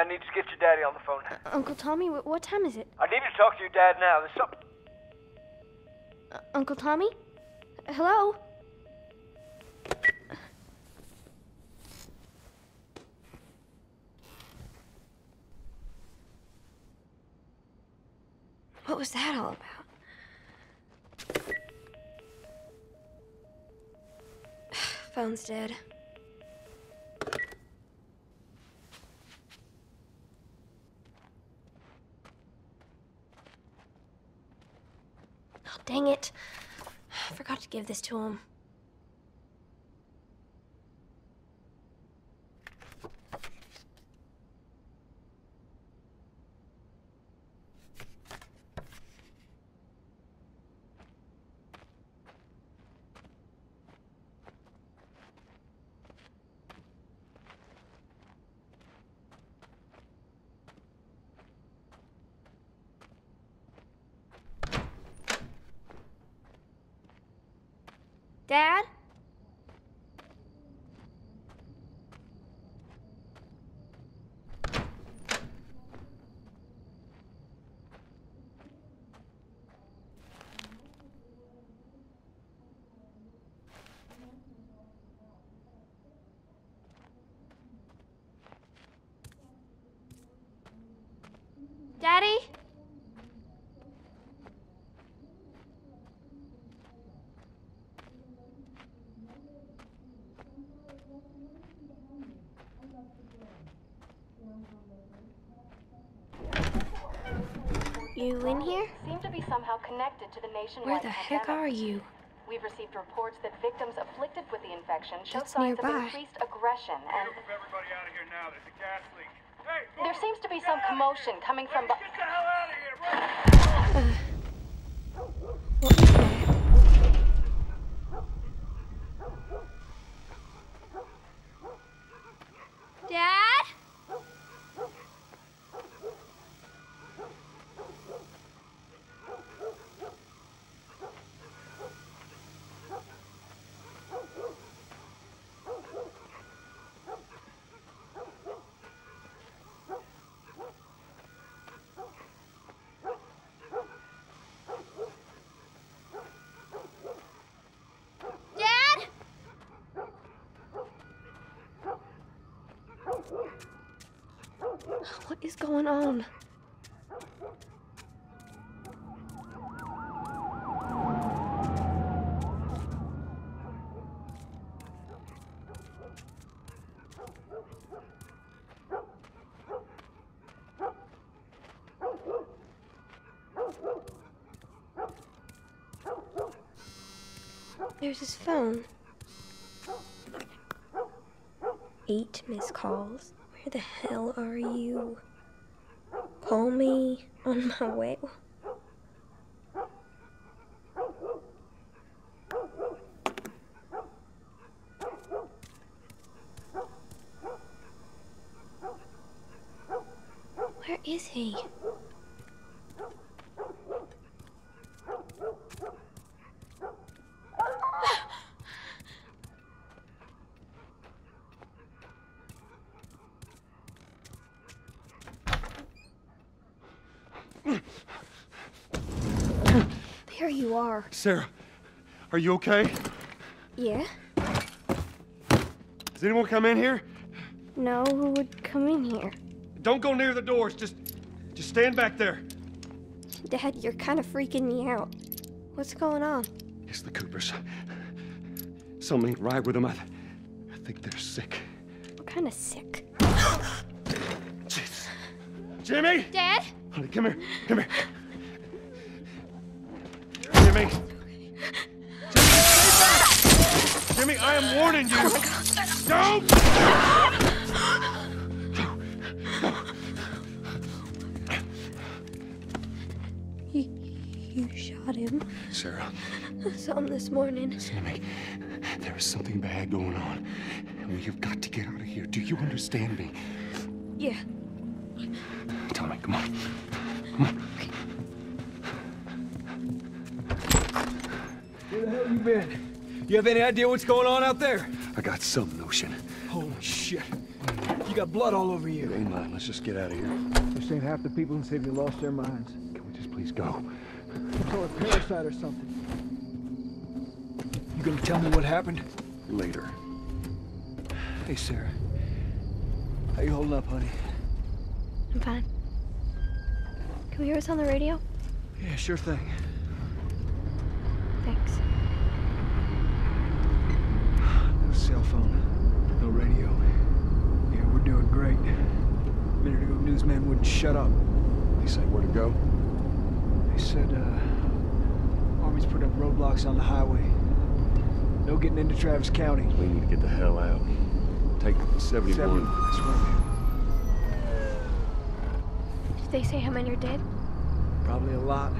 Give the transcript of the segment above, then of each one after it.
I need to get your daddy on the phone. Uncle Tommy, what time is it? I need to talk to your dad now. There's something... Uncle Tommy? Hello? What was that all about? Phone's dead. Dang it. I forgot to give this to him. Dad? Daddy? You in here? Seem to be somehow connected to the nationwide Where the heck pandemic. Are you? We've received reports that victims afflicted with the infection show That's signs nearby. Of increased aggression and... Move everybody out of here now. There's a gas leak. Hey, there seems to be some commotion coming from... Get the hell out of here! What is that? What is going on? There's his phone. 8 missed calls. Where the hell are you? Call me on my way. Where is he? There you are. Sarah, are you okay? Yeah. Does anyone come in here? No, who would come in here? Don't go near the doors. Just stand back there. Dad, you're kind of freaking me out. What's going on? It's the Coopers. Some ain't right with them. I think they're sick. What kind of sick? Jesus. Jimmy! Dad? Honey, come here. Come here. Jimmy. Jimmy, stay back! Jimmy, I am warning you. Oh my God. Don't! You shot him. Sarah. I saw him this morning. Listen to me. There is something bad going on. And we have got to get out of here. Do you understand me? Yeah. Tell me. Come on. Come on. Okay. Where the hell you been? You have any idea what's going on out there? I got some notion. Holy shit. You got blood all over you. Ain't mine. Let's just get out of here. This ain't half the people in the city lost their minds. Can we just please go? Or a parasite or something. You gonna tell me what happened? Later. Hey, Sarah. How you holding up, honey? I'm fine. Can we hear us on the radio? Yeah, sure thing. Thanks. No cell phone. No radio. Yeah, we're doing great. A minute ago, newsman wouldn't shut up. They say where to go? They said, Army's put up roadblocks on the highway. No getting into Travis County. We need to get the hell out. Take 71. 70, that's right. Did they say how many are dead? Probably a lot.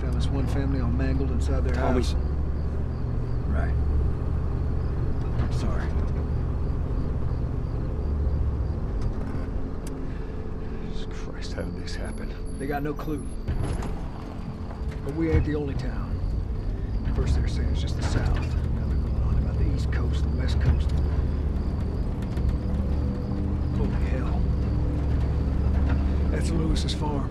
Found this one family all mangled inside their house. Right. I'm sorry. Jesus Christ, how did this happen? They got no clue. But we ain't the only town. First they're saying it's just the South. Now they're going on about the East Coast, the West Coast. Holy hell. That's Lewis's farm.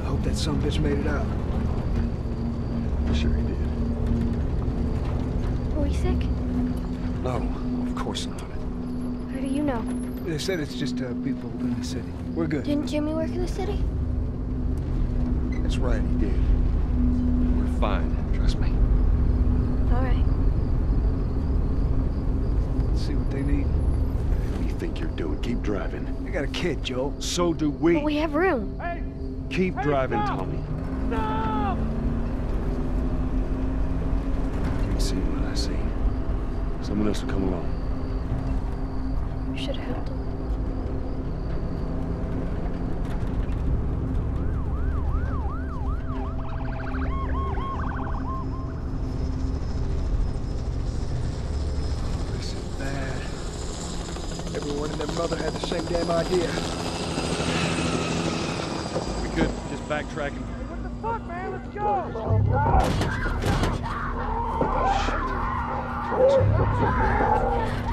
I hope that sumbitch made it out. I'm sure he did. Are we sick? No, of course not. How do you know? They said it's just people in the city. We're good. Didn't Jimmy work in the city? That's right, he did. We're fine, trust me. All right. Let's see what they need. What do you think you're doing? Keep driving. I got a kid, Joel. So do we. But we have room. Hey. Keep driving, stop. Tommy. Stop! You can see what I see. Someone else will come along. You should have helped him. Mother had the same damn idea. We could just backtrack and... Hey, what the fuck, man? Let's go!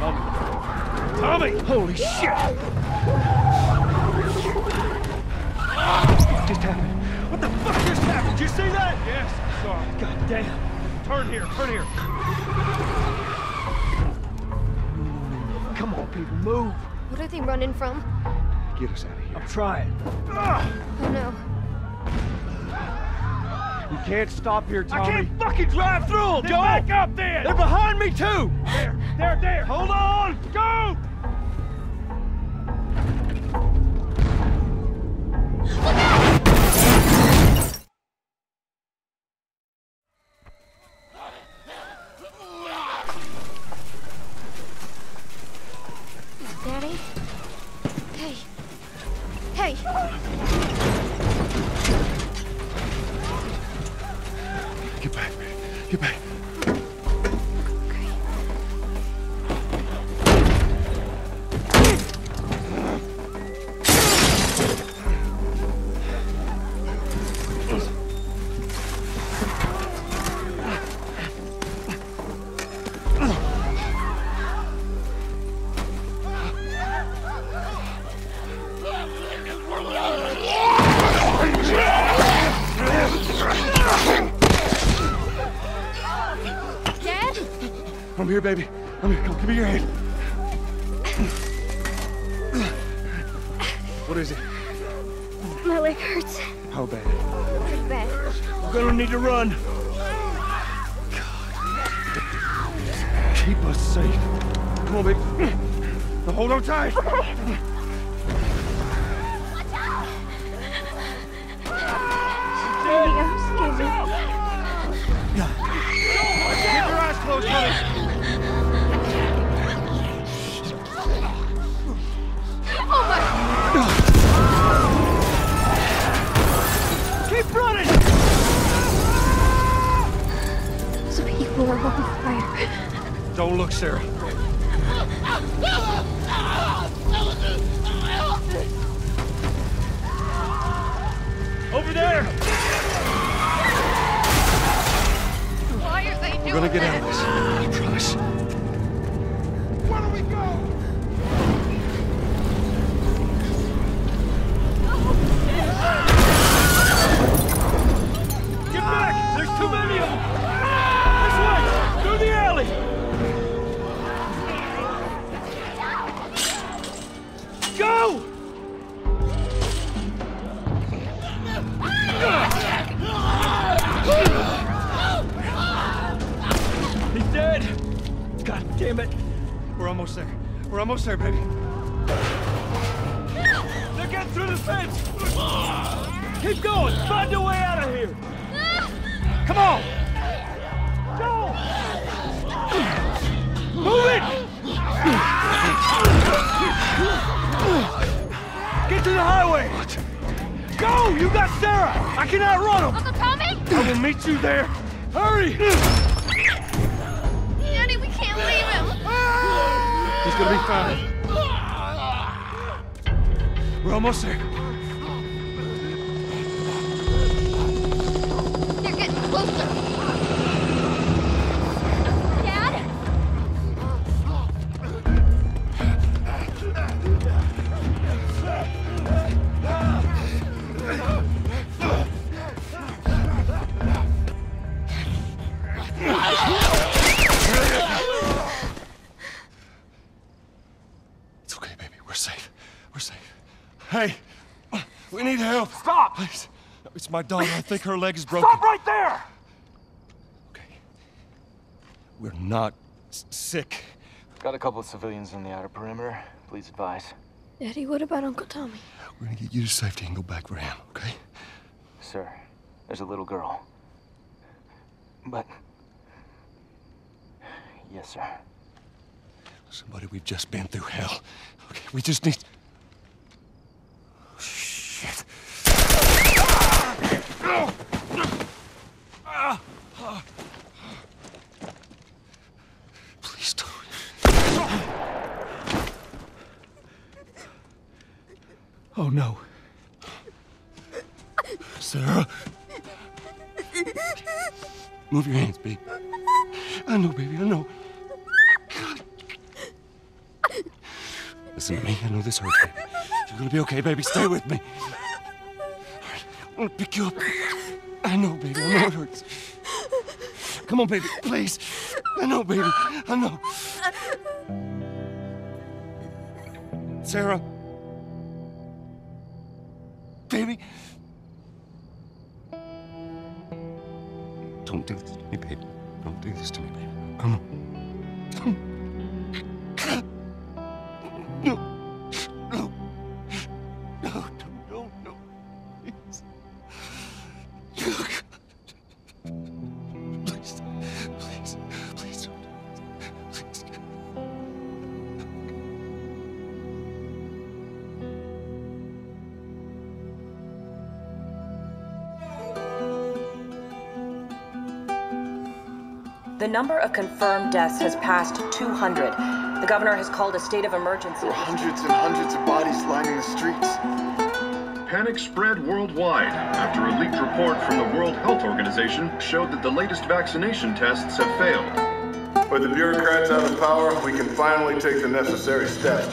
Tommy! Tommy! Holy shit! What just happened? What the fuck just happened? Did you see that? Yes, I saw it. God damn. Turn here, turn here. Come on, people, move. What are they running from? Get us out of here. I'm trying. Oh no. You can't stop here, Tommy. I can't fucking drive through them, Joel! Back up then! They're behind me too! There! Hold on! Go! I'm here, baby. I'm here. Come on, give me your hand. What is it? My leg hurts. How bad? Pretty bad. We're gonna need to run. God. Keep us safe. Come on, baby. Now hold on tight. Okay. Watch out! She's dead. I'm scared. Yeah. Keep your eyes closed, honey. Keep running! Those people are on fire. Don't look, Sarah. Over there! Why are they doing this? We're gonna get out of this. I promise. Where do we go? Too many of them! This way! Through the alley! Go! He's dead! God damn it! We're almost there. We're almost there, baby. They're getting through the fence! Keep going! Find a way out of here! Come on! Go! Move it! Get to the highway! Go! You got Sarah! I cannot run him! Uncle Tommy? I will meet you there! Hurry! Daddy, we can't leave him! He's gonna be fine. We're almost there. My daughter, I think her leg is broken. Stop right there! Okay. We're not sick. Got a couple of civilians on the outer perimeter. Please advise. Daddy, what about Uncle Tommy? We're gonna get you to safety and go back for him, okay? Sir, there's a little girl. But... yes, sir. Listen, buddy, we've just been through hell. Okay, we just need... oh, shit. Please don't. Oh no. Sarah. Move your hands, baby. I know, baby, I know. God. Listen to me, I know this hurts, baby. You're gonna be okay, baby. Stay with me. I'm gonna pick you up. I know, baby. I know it hurts. Come on, baby. Please. I know, baby. I know. Sarah. Baby. Don't do this to me, baby. Don't do this to me, baby. Come on. Come on. The number of confirmed deaths has passed 200. The governor has called a state of emergency. There are hundreds and hundreds of bodies lining the streets. Panic spread worldwide after a leaked report from the World Health Organization showed that the latest vaccination tests have failed. With the bureaucrats out of power, we can finally take the necessary steps.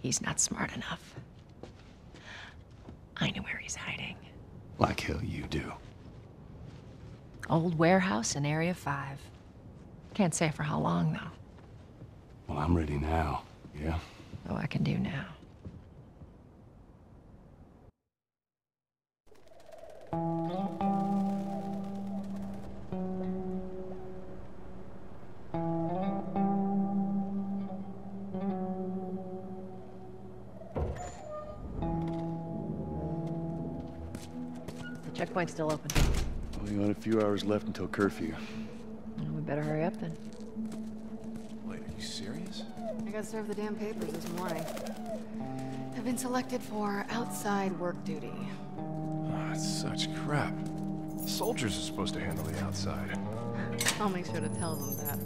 He's not smart enough. I know where he's hiding. Like hell you do. Old warehouse in Area 5. Can't say for how long, though. Well, I'm ready now, yeah? Oh, I can do now. Checkpoint's still open. Only got a few hours left until curfew. Well, we better hurry up then. Wait, are you serious? I got served the damn papers this morning. I've been selected for outside work duty. Oh, it's such crap. Soldiers are supposed to handle the outside. I'll make sure to tell them that.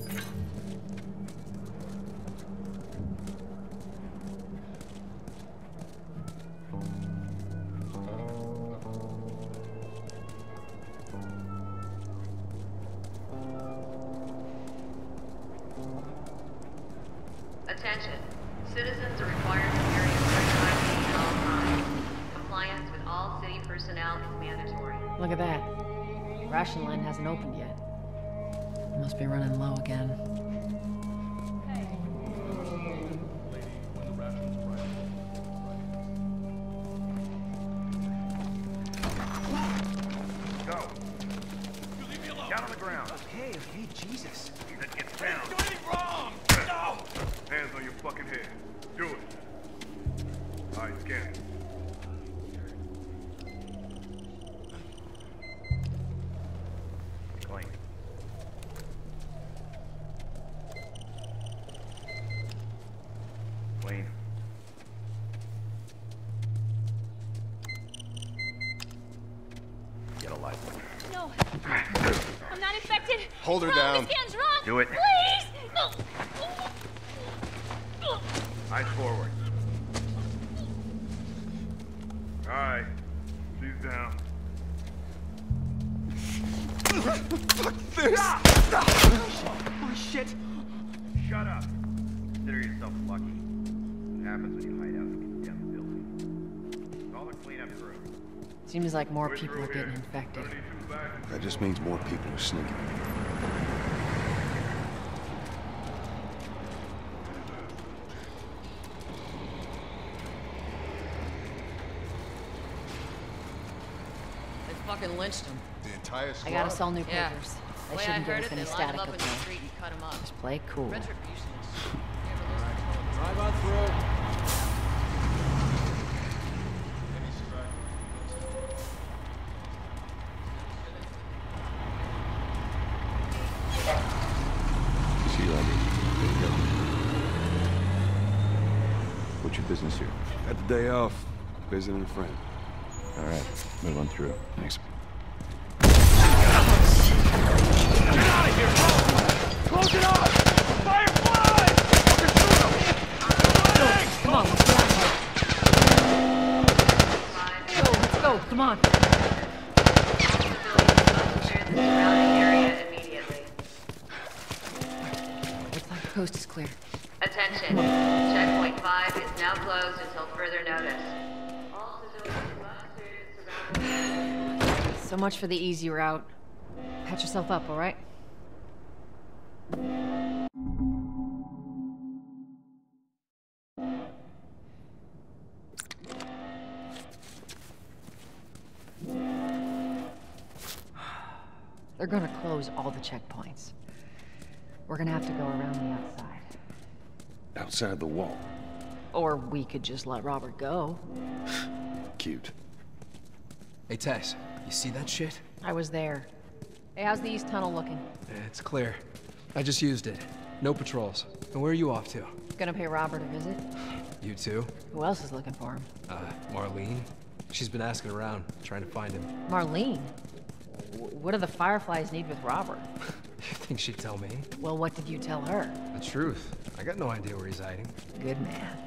Hold her down. Do it. Please! No. Eyes forward. All right. She's down. Fuck this! Oh, shit! Shut up! Consider yourself lucky. What happens when you hide out in a condemned building? All the cleanup crew. Seems like more people are getting infected. That just means more people are sneaking. Fucking lynched him. The entire squad? I gotta sell new papers. Yeah. I shouldn't give us any static up in the street and cut him up. Just play cool. Drive on through. See you, Andy. There you go. What's your business here? Got the day off. Visiting a friend. All right, move on through. Thanks. Get out of here! Bro. Close it off! Fireflies! Come on, let's get out of here. Let's go, come on. Clear the surrounding area immediately. Looks like the coast is clear. Attention. Checkpoint 5 is now closed until further notice. So much for the easy route. Patch yourself up, all right? They're gonna close all the checkpoints. We're gonna have to go around the outside. Outside the wall? Or we could just let Robert go. Cute. Hey, Tess. You see that shit? I was there. Hey, how's the East Tunnel looking? It's clear. I just used it. No patrols. And where are you off to? Gonna pay Robert a visit. You too? Who else is looking for him? Marlene. She's been asking around, trying to find him. Marlene? What do the Fireflies need with Robert? You think she'd tell me? Well, what did you tell her? The truth. I got no idea where he's hiding. Good man.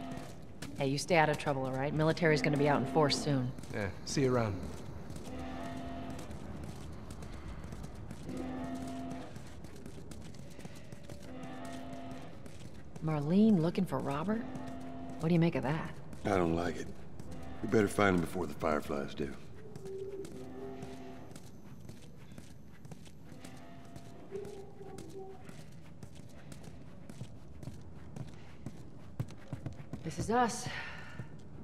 Hey, you stay out of trouble, all right? Military's gonna be out in force soon. Yeah, see you around. Marlene looking for Robert? What do you make of that? I don't like it. We better find him before the Fireflies do. This is us.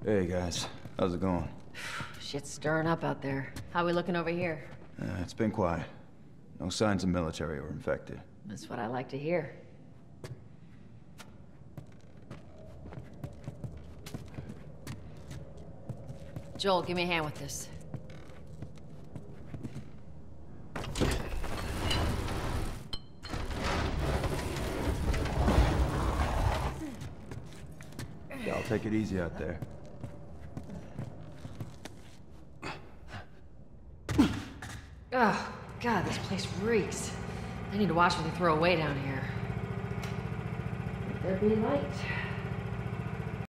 Hey guys, how's it going? Shit's stirring up out there. How we looking over here? It's been quiet. No signs of military or infected. That's what I like to hear. Joel, give me a hand with this. Y'all take it easy out there. Oh, God, this place reeks. I need to watch what they throw away down here. Let there be light.